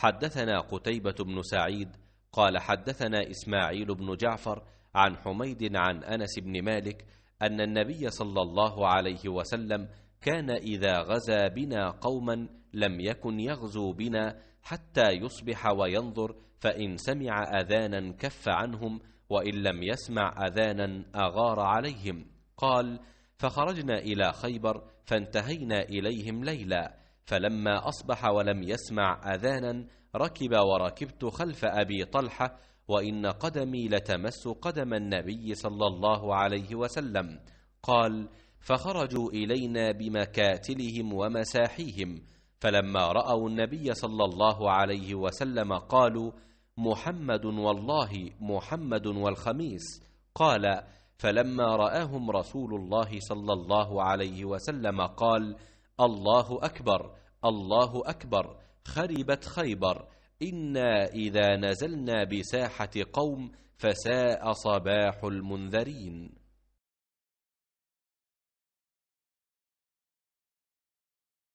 حدثنا قتيبة بن سعيد قال حدثنا إسماعيل بن جعفر عن حميد عن أنس بن مالك أن النبي صلى الله عليه وسلم كان إذا غزا بنا قوما لم يكن يغزو بنا حتى يصبح وينظر، فإن سمع أذانا كف عنهم، وإن لم يسمع أذانا أغار عليهم. قال: فخرجنا إلى خيبر فانتهينا إليهم ليلا، فلما أصبح ولم يسمع أذانا ركب وركبت خلف أبي طلحة، وإن قدمي لتمس قدم النبي صلى الله عليه وسلم. قال: فخرجوا إلينا بمكاتلهم ومساحيهم، فلما رأوا النبي صلى الله عليه وسلم قالوا: محمد والله، محمد والخميس. قال: فلما رآهم رسول الله صلى الله عليه وسلم قال: الله أكبر، الله أكبر، خربت خيبر، إنا إذا نزلنا بساحة قوم فساء صباح المنذرين.